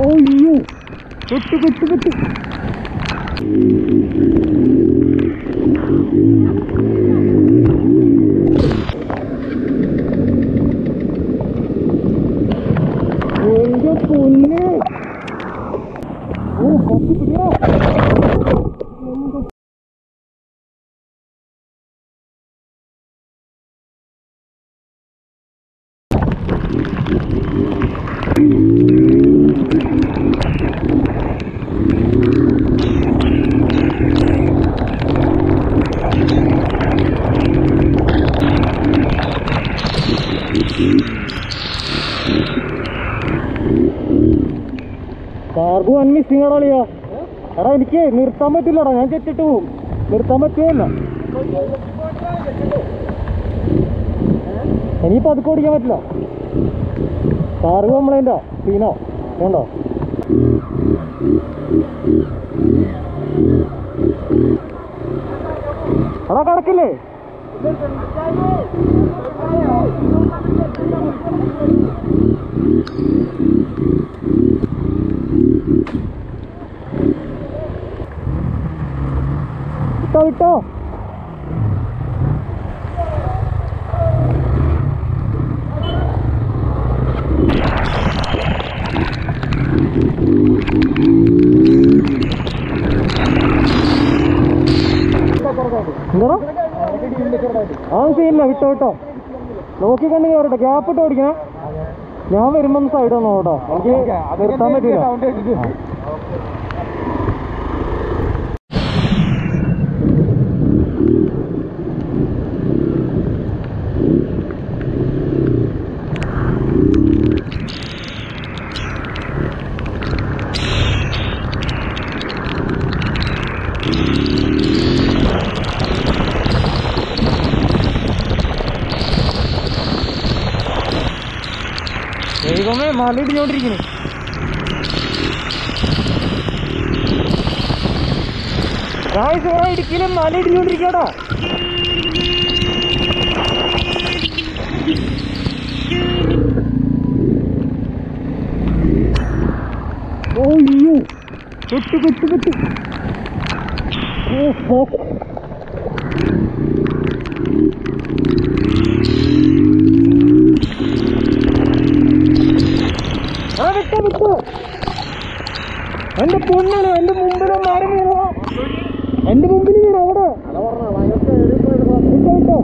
ಅಯ್ಯೋ ಕೊಟ್ಟು ಕೊಟ್ಟು ಕೊಟ್ಟು ಒಂದು ಪುಣ್ಣೆ ಓ ಕೊಟ್ಟು ಬಿಡೋ. കാർഗോ അൺമിസിംഗ് ആണോ അളിയാ? എടാ എനിക്ക് നിർത്താൻ പറ്റില്ലടാ, ഞാൻ ചെത്തിട്ട് പോവും, നിർത്താൻ പറ്റുമല്ല, ഇനിയിപ്പോൾ അത് ഓടിക്കാൻ പറ്റില്ല. കാർഗോ നമ്മളതിൻ്റെ സീനോ ഉണ്ടോ? എടാ കിടക്കില്ലേ? വിട്ടോ വിട്ടോ എന്താ ആ ചെയ്യില്ല, വിട്ടോ വിട്ടോ നോക്കിക്കണ്ടെങ്കിൽ വരട്ടെ, ഗ്യാപ്പ് ഇട്ട് ഓടിക്കണേ, ഞാൻ വരുമ്പം സൈഡ് വന്നോ കേട്ടോ, എനിക്ക് നിർത്താൻ പറ്റില്ല. ദൈവമേ മലയിടിഞ്ഞോണ്ടിരിക്കുന്നു. ഇടുക്കിയിലും മലയിടിഞ്ഞോണ്ടിരിക്കടാ. ഓയ്യോ കൊട്ടു കൊട്ടു കൊട്ടു ഓ എന്റെ പൊന്നാണ്, എന്റെ മുമ്പിൽ മാറി വീണോ, എന്റെ മുമ്പിൽ വീണോ അവിടെ കേട്ടോ.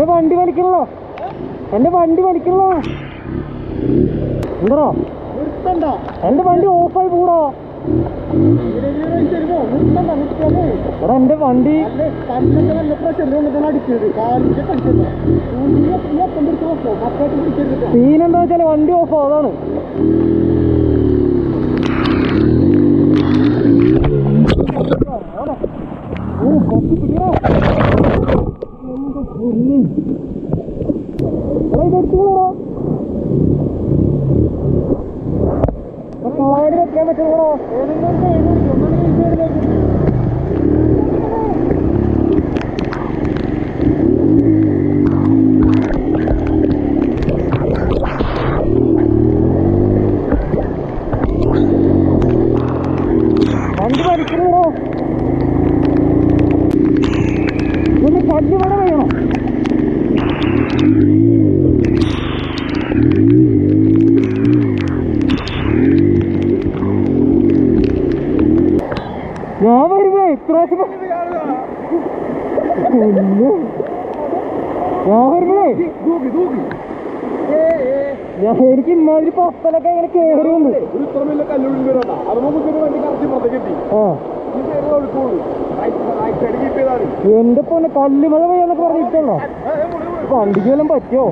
എന്റെ വണ്ടി വലിക്കണല്ലോ, എന്റെ വണ്ടി വലിക്കണല്ലോ, എന്താ എന്റെ വണ്ടി ഓഫായി പോടാ. രണ്ട് വണ്ടി സീനെന്താ വെച്ചാൽ വണ്ടി ഓഫ് അതാണ്. എനിക്ക് ഇമാതിരി പപ്പലൊക്കെ ഇങ്ങനെ കേറുന്നുണ്ട്. എന്റെ പോലെ കല്ല് മഴ പെയ്യാന്നൊക്കെ പറഞ്ഞിട്ടുണ്ടോ? വണ്ടിക്കെല്ലാം പറ്റോ?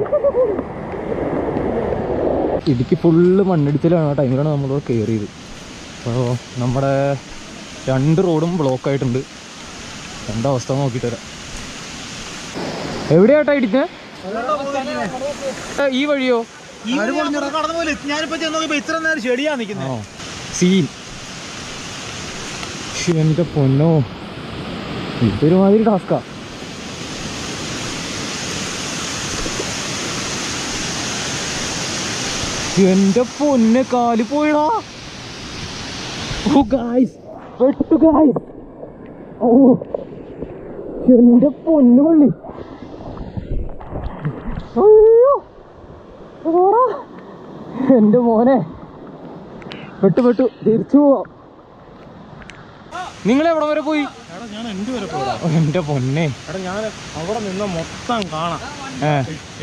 ഇടുക്കി ഫുള്ള് മണ്ണടിച്ചിലാണ് ആ ടൈമിലാണ് നമ്മൾ കയറിയത്. അപ്പോൾ നമ്മുടെ രണ്ട് റോഡും ബ്ലോക്കായിട്ടുണ്ട്. എന്താ അവസ്ഥ നോക്കിയിട്ട് വരാം. എവിടെയാട്ടാ ഇടിച്ചത്? ഈ വഴിയോ? സീൻ എന്റെ പൊന്നോ, ഇതൊരു മാതിരി ടാസ്കാ. എന്റെ പൊന്നെ കാല് പോയിടാ. ഓ ഗായ്സ്, വെട്ടു ഗായ്സ്. ഓ എന്റെ പൊന്നു പള്ളി. അയ്യോ ഓടാ എന്റെ മോനെ, പെട്ടു പെട്ടു. തിരിച്ചു പോവാം. നിങ്ങൾ എവിടെ വരെ പോയി? എന്റെ പൊന്നെ, ഞാൻ അവിടെ നിന്ന മൊത്തം കാണാം.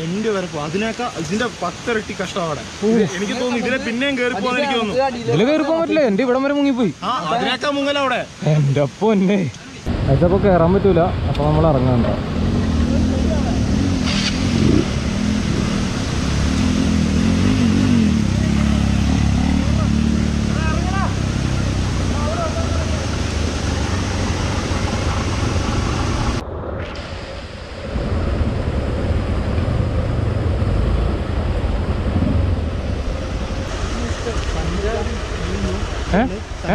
എന്റെ വരെ പോകും. അതിനേക്കാൾ ഇതിന്റെ പത്തിരട്ടി കഷ്ടം അവിടെ. എനിക്ക് തോന്നുന്നു ഇതിനെ പിന്നെയും കയറി പോകാൻ. എനിക്ക് തോന്നുന്നു ഇതിൽ കയറി പോകാൻ പറ്റില്ല. എന്റെ ഇവിടം വരെ മുങ്ങിപ്പോയി. അതിനേക്കാൾ മുങ്ങല അവിടെ. എന്റെ പൊന്നെ, അതിപ്പോ കയറാൻ പറ്റൂല. അപ്പൊ നമ്മൾ ഇറങ്ങാണ്ട.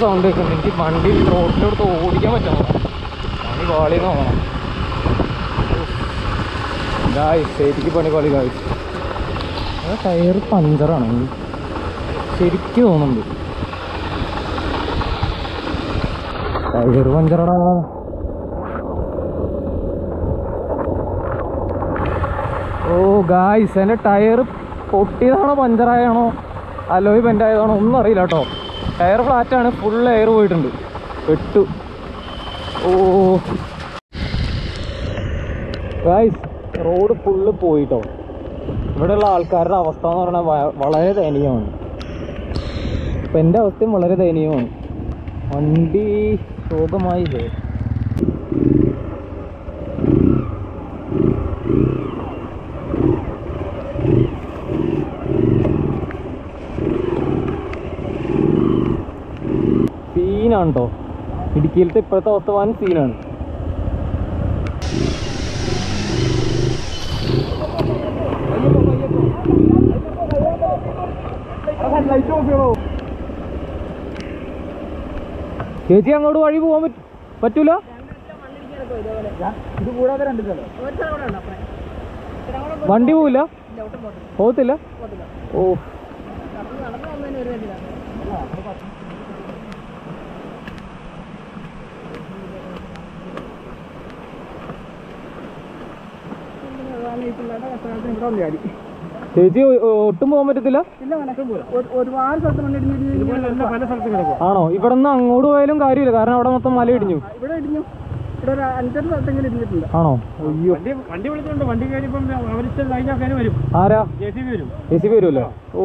സൗണ്ട് കേൾക്കുന്നു. എനിക്ക് വണ്ടി റോഡിലോട്ട് ഓടിക്കാൻ പറ്റണം. പണി പാളി നോക്കണം. ശരിക്ക് പണി പാളി കാണിച്ചു. ടയർ പഞ്ചറാണ് ശരിക്ക് തോന്നുന്നുണ്ട്. ടയർ പഞ്ചറാണ്. ഓ ഗായ്സ്, എൻ്റെ ടയർ പൊട്ടിയതാണോ പഞ്ചറായാണോ അലോയ് ബെൻഡായതാണോ ഒന്നും അറിയില്ല കേട്ടോ. ടയർ ഫ്ലാറ്റാണ്. ഫുൾ എയർ പോയിട്ടുണ്ട്. പെട്ടു. ഓ ഗൈസ്, റോഡ് ഫുള്ള് പോയിട്ടോ. ഇവിടെയുള്ള ആൾക്കാരുടെ അവസ്ഥ എന്ന് പറഞ്ഞാൽ വളരെ ദയനീയമാണ്. അപ്പം എൻ്റെ അവസ്ഥയും വളരെ ദയനീയമാണ്. വണ്ടി ശോകമായില്ലേ? ോ ഇടുക്കിയിലത്തെ ഇപ്പോഴത്തെ അവസ്ഥ വൻ സീനാണ്. ചേച്ചി അങ്ങോട്ട് വഴി പോകാൻ പറ്റും. പറ്റൂലോ? ഇത് കൂടാതെ രണ്ടില്ലല്ലോ വണ്ടി പോവില്ല, പോകത്തില്ല. ഓ ചേച്ചി ഒട്ടും പോകാൻ പറ്റത്തില്ല. ആണോ? ഇവിടെ നിന്ന് അങ്ങോട്ട് പോയാലും കാര്യമില്ല, കാരണം അവിടെ മൊത്തം മല ഇടിഞ്ഞു. ആണോ? ആരാ? ചേച്ചി വരുമല്ലോ. ഓ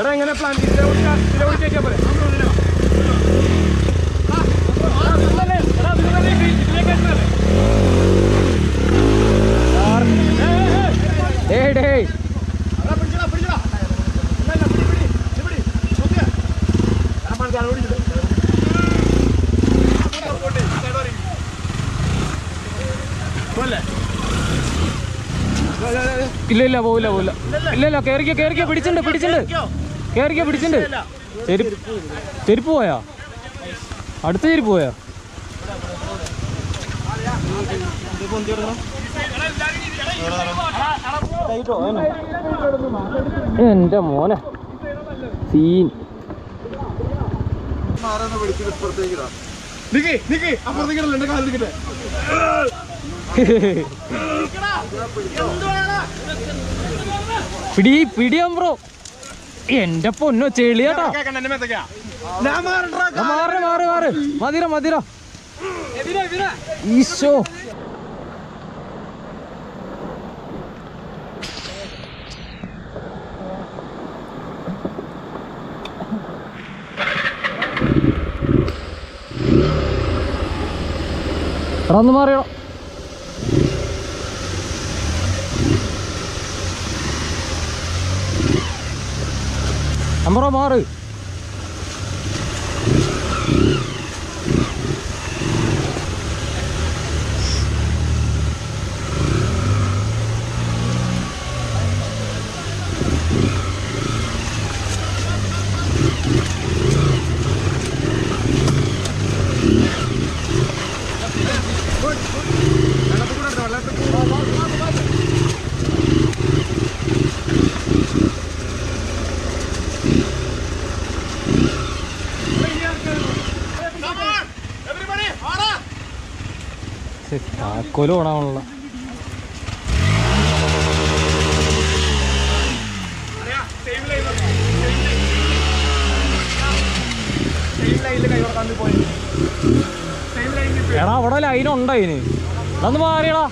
എടാ എങ്ങനെ പ്ലാൻ ചെയ്തിട്ട് പോലെ ഇല്ല ഇല്ല പോവില്ല പോവില്ല ഇല്ല ഇല്ല കേറിക്കോ കേറിക്കോ പിടിച്ചിട്ടുണ്ട് പിടിച്ചിട്ടുണ്ട് കേറിക്കോ പിടിച്ചിട്ടുണ്ട്. ചെരുപ്പ് പോയാ? അടുത്ത ചെരുപ്പ് പോയാ? എന്റെ മോനെ സീൻ. പിടി പിടിയാ ബ്രോ, എന്റെ പൊന്നോ ചെളിയാട്ടോ. മാറി മാറി മാറി മതിര മതിര ഈശോ. ഒന്ന് മാറിയോ? അമ്പറോ മാറ്. താക്കോല് ഓടാനുള്ള എടാ അവിടെ ലൈനുണ്ടായിന്. അതൊന്ന് മാറിയടാ.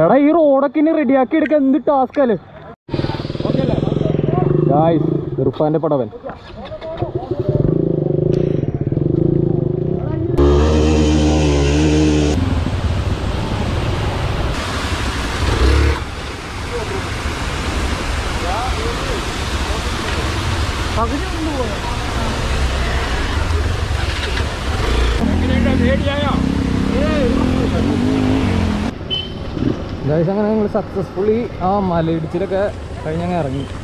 എടാ ഈ റോഡൊക്കെ ഇനി റെഡിയാക്കി എടുക്കാൻ എന്ത് ടാസ്കല്ലേ ഇർഫാന്റെ പടവൻ. അങ്ങനെ ഞങ്ങൾ സക്സസ്ഫുള്ളി ആ മലയിടിച്ചിലൊക്കെ കഴിഞ്ഞങ്ങ് ഇറങ്ങി.